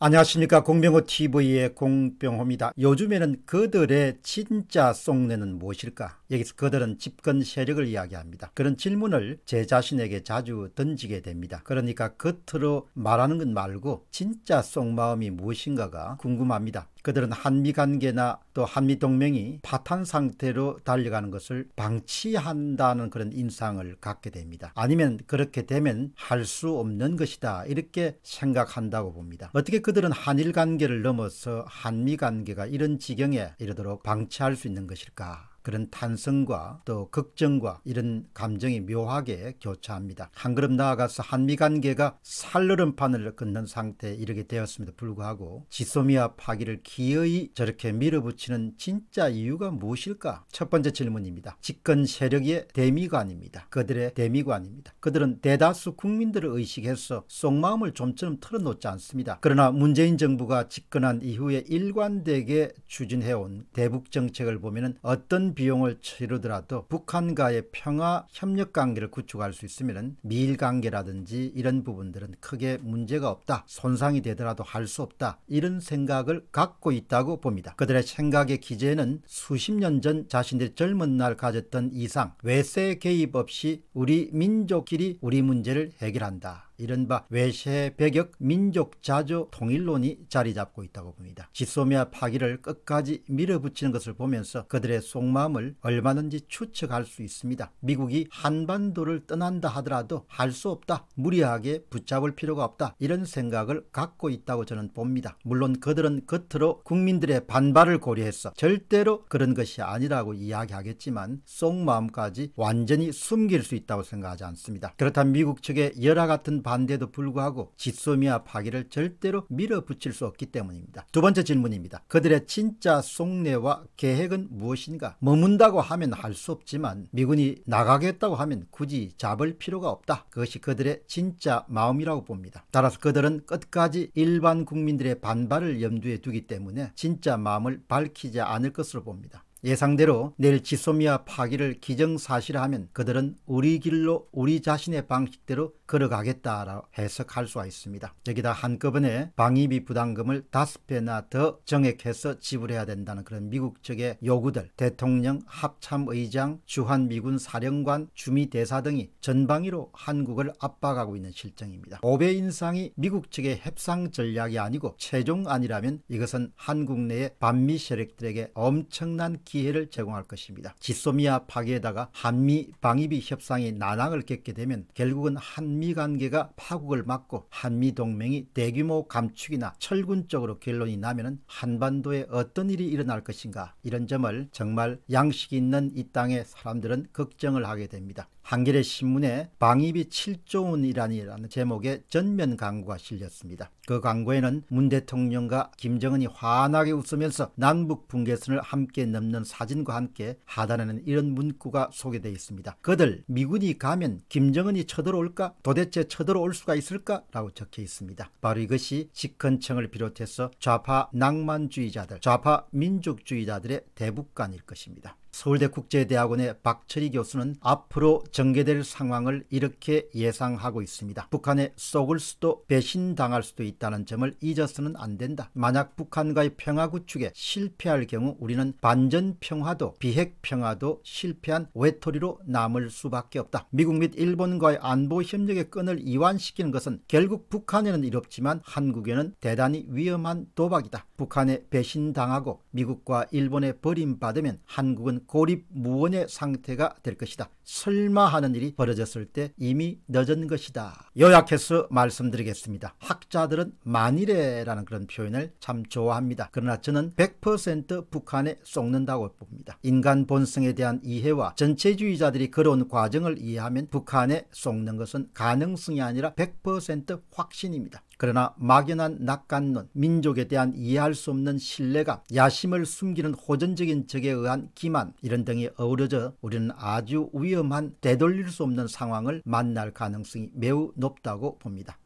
안녕하십니까. 공병호TV의 공병호입니다. 요즘에는 그들의 진짜 속내는 무엇일까? 여기서 그들은 집권 세력을 이야기합니다. 그런 질문을 제 자신에게 자주 던지게 됩니다. 그러니까 겉으로 말하는 것 말고 진짜 속마음이 무엇인가가 궁금합니다. 그들은 한미관계나 또 한미동맹이 파탄상태로 달려가는 것을 방치한다는 그런 인상을 갖게 됩니다. 아니면 그렇게 되면 할 수 없는 것이다, 이렇게 생각한다고 봅니다. 어떻게 그들은 한일관계를 넘어서 한미관계가 이런 지경에 이르도록 방치할 수 있는 것일까? 그런 탄성과 또 걱정과 이런 감정이 묘하게 교차합니다. 한 걸음 나아가서 한미관계가 살얼음판을 걷는 상태에 이르게 되었음에도 불구하고 지소미아 파기를 기어이 저렇게 밀어붙이는 진짜 이유가 무엇일까? 첫 번째 질문입니다. 집권 세력의 대미관입니다. 그들의 대미관입니다. 그들은 대다수 국민들을 의식해서 속마음을 좀처럼 털어놓지 않습니다. 그러나 문재인 정부가 집권한 이후에 일관되게 추진해온 대북 정책을 보면 어떤 비용을 치르더라도 북한과의 평화 협력 관계를 구축할 수 있으면 미일 관계라든지 이런 부분들은 크게 문제가 없다, 손상이 되더라도 할 수 없다, 이런 생각을 갖고 있다고 봅니다. 그들의 생각의 기제는 수십 년 전 자신들이 젊은 날 가졌던 이상, 외세 개입 없이 우리 민족끼리 우리 문제를 해결한다, 이른바 외세 배격 민족 자조 통일론이 자리잡고 있다고 봅니다. 지소미아 파기를 끝까지 밀어붙이는 것을 보면서 그들의 속마음을 얼마든지 추측할 수 있습니다. 미국이 한반도를 떠난다 하더라도 할 수 없다, 무리하게 붙잡을 필요가 없다, 이런 생각을 갖고 있다고 저는 봅니다. 물론 그들은 겉으로 국민들의 반발을 고려해서 절대로 그런 것이 아니라고 이야기하겠지만 속마음까지 완전히 숨길 수 있다고 생각하지 않습니다. 그렇다면 미국 측의 열화 같은 반대도 불구하고 지소미아 파기를 절대로 밀어붙일 수 없기 때문입니다. 두 번째 질문입니다. 그들의 진짜 속내와 계획은 무엇인가? 머문다고 하면 할 수 없지만 미군이 나가겠다고 하면 굳이 잡을 필요가 없다. 그것이 그들의 진짜 마음이라고 봅니다. 따라서 그들은 끝까지 일반 국민들의 반발을 염두에 두기 때문에 진짜 마음을 밝히지 않을 것으로 봅니다. 예상대로 내일 지소미아 파기를 기정사실화하면 그들은 우리 길로 우리 자신의 방식대로 걸어가겠다라고 해석할 수가 있습니다. 여기다 한꺼번에 방위비 부담금을 5배나 더 정액해서 지불해야 된다는 그런 미국 측의 요구들, 대통령, 합참의장, 주한미군 사령관, 주미대사 등이 전방위로 한국을 압박하고 있는 실정입니다. 5배 인상이 미국 측의 협상 전략이 아니고 최종안이라면 이것은 한국 내의 반미 세력들에게 엄청난 기회를 제공할 것입니다. 지소미아 파기에다가 한미 방위비 협상이 난항을 겪게 되면 결국은 한미 관계가 파국을 맞고 한미 동맹이 대규모 감축이나 철군 쪽으로 결론이 나면 한반도에 어떤 일이 일어날 것인가, 이런 점을 정말 양식이 있는 이 땅의 사람들은 걱정을 하게 됩니다. 한겨레 신문에 방위비 7조 원이라는 제목의 전면 광고가 실렸습니다. 그 광고에는 문 대통령과 김정은이 환하게 웃으면서 남북 붕괴선을 함께 넘는 사진과 함께 하단에는 이런 문구가 소개되어 있습니다. 그들 미군이 가면 김정은이 쳐들어올까? 도대체 쳐들어올 수가 있을까? 라고 적혀 있습니다. 바로 이것이 집권층을 비롯해서 좌파 낭만주의자들, 좌파 민족주의자들의 대북관일 것입니다. 서울대 국제대학원의 박철희 교수는 앞으로 전개될 상황을 이렇게 예상하고 있습니다. 북한에 속을 수도 배신당할 수도 있다는 점을 잊어서는 안 된다. 만약 북한과의 평화 구축에 실패할 경우 우리는 반전 평화도 비핵 평화도 실패한 외톨이로 남을 수밖에 없다. 미국 및 일본과의 안보 협력의 끈을 이완시키는 것은 결국 북한에는 이롭지만 한국에는 대단히 위험한 도박이다. 북한에 배신당하고 미국과 일본에 버림받으면 한국은 고립무원의 상태가 될 것이다. 설마 하는 일이 벌어졌을 때 이미 늦은 것이다. 요약해서 말씀드리겠습니다. 학자들은 만일에라는 그런 표현을 참 좋아합니다. 그러나 저는 100% 북한에 속는다고 봅니다. 인간 본성에 대한 이해와 전체주의자들이 걸어온 과정을 이해하면 북한에 속는 것은 가능성이 아니라 100% 확신입니다. 그러나 막연한 낙관론, 민족에 대한 이해할 수 없는 신뢰감, 야심을 숨기는 호전적인 적에 의한 기만, 이런 등이 어우러져 우리는 아주 위험한 되돌릴 수 없는 상황을 만날 가능성이 매우 높다고 봅니다.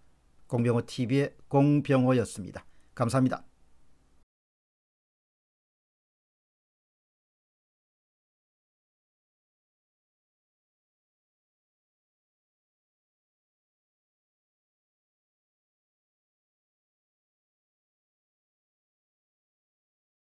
공병호TV의 공병호였습니다. 감사합니다.